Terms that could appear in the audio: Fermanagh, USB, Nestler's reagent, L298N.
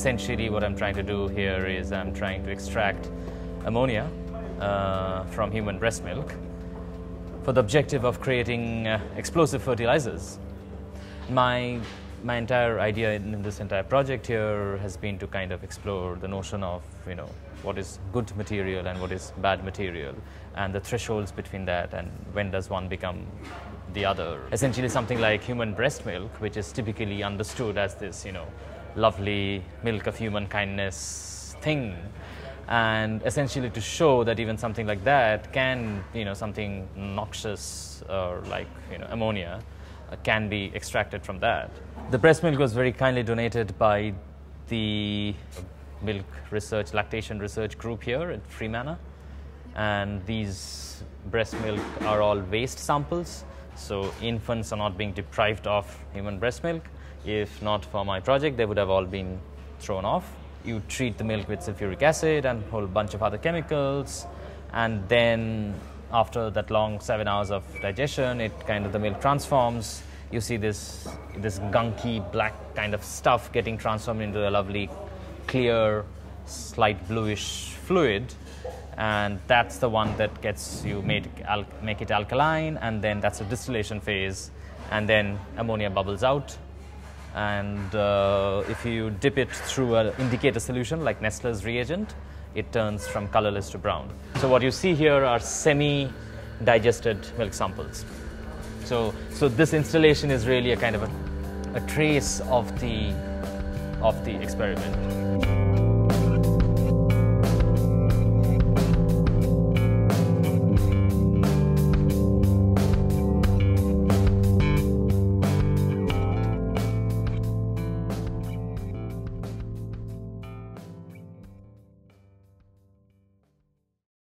essentially what I'm trying to do here is I'm trying to extract ammonia from human breast milk for the objective of creating explosive fertilizers. My entire idea in this entire project here has been to kind of explore the notion of, you know, what is good material and what is bad material, and the thresholds between that, and when does one become the other. Essentially something like human breast milk, which is typically understood as this, you know, lovely milk of human kindness thing, and essentially to show that even something like that can, you know, something noxious or like, you know, ammonia can be extracted from that. The breast milk was very kindly donated by the milk research, lactation research group here at Fermanagh, and these breast milk are all waste samples, so infants are not being deprived of human breast milk. If not for my project, they would have all been thrown off. You treat the milk with sulfuric acid and a whole bunch of other chemicals, and then after that long 7 hours of digestion, it kind of, the milk transforms. You see this gunky black kind of stuff getting transformed into a lovely clear, slight bluish fluid, and that's the one that gets you make it alkaline, and then that's a distillation phase, and then ammonia bubbles out. And if you dip it through an indicator solution like Nestler's reagent, it turns from colorless to brown. So what you see here are semi-digested milk samples. So this installation is really a kind of a trace of the experiment.